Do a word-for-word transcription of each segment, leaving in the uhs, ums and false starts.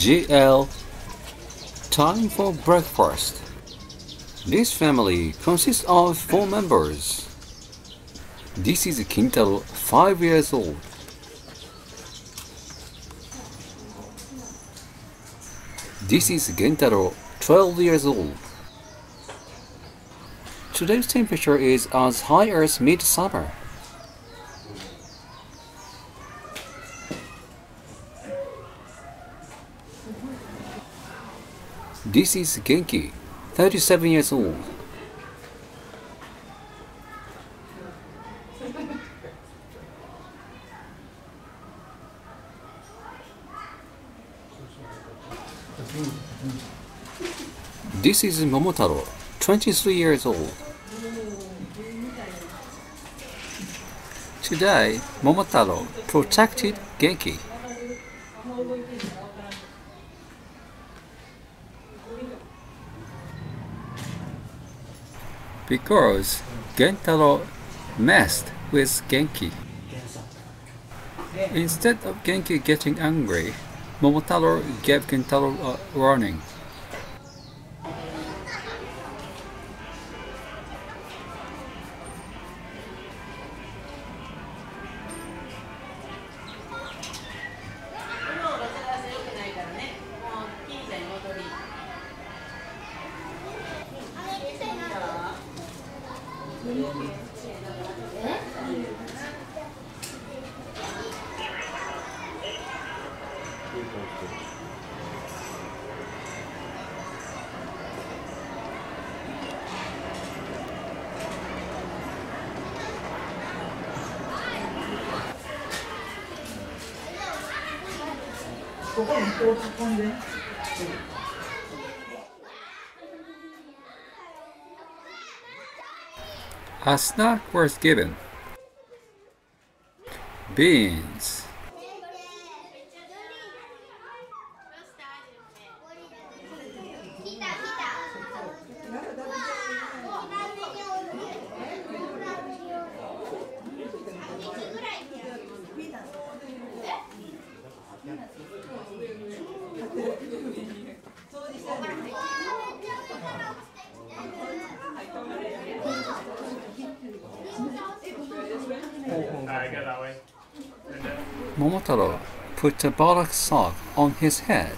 G L. Time for breakfast. This family consists of four members. This is Kintaro, five years old. This is Gentaro, twelve years old. Today's temperature is as high as midsummer. This is Genki, thirty-seven years old. This is Momotaro, twenty-three years old. Today, Momotaro protected Genki. Because Gentaro messed with Genki. Instead of Genki getting angry, Momotaro gave Gentaro a warning. A snack was given. Beans. Momotaro put a burlap sack on his head.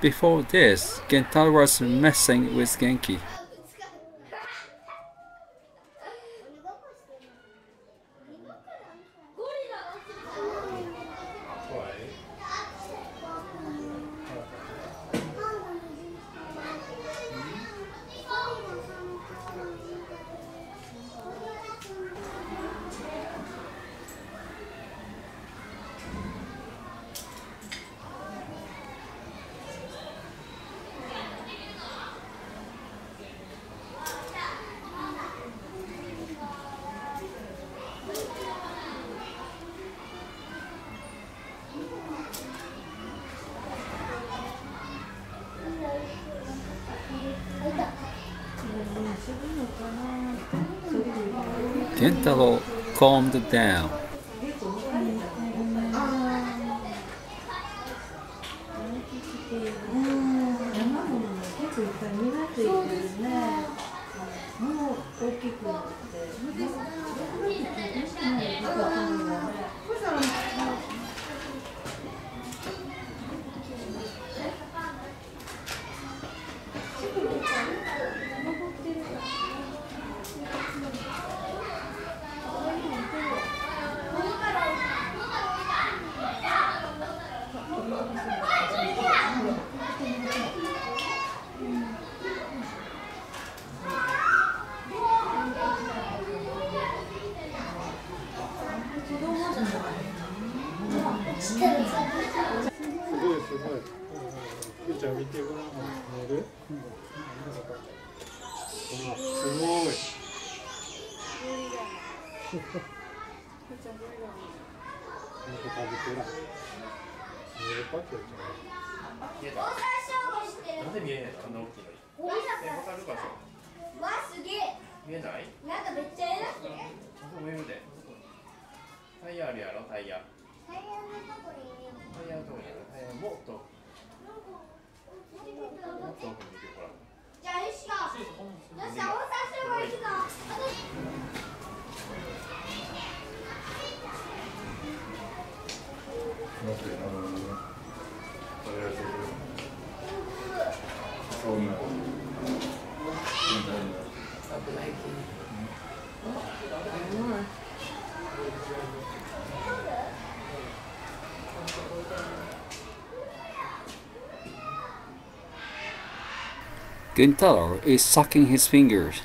Before this, Gentaro was messing with Genki. Kintaro calmed down. Gentaro is sucking his fingers.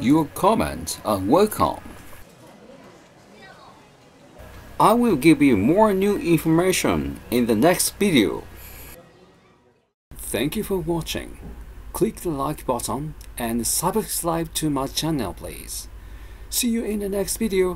Your comments are welcome. I will give you more new information in the next video. Thank you for watching. Click the like button and subscribe to my channel, please. See you in the next video.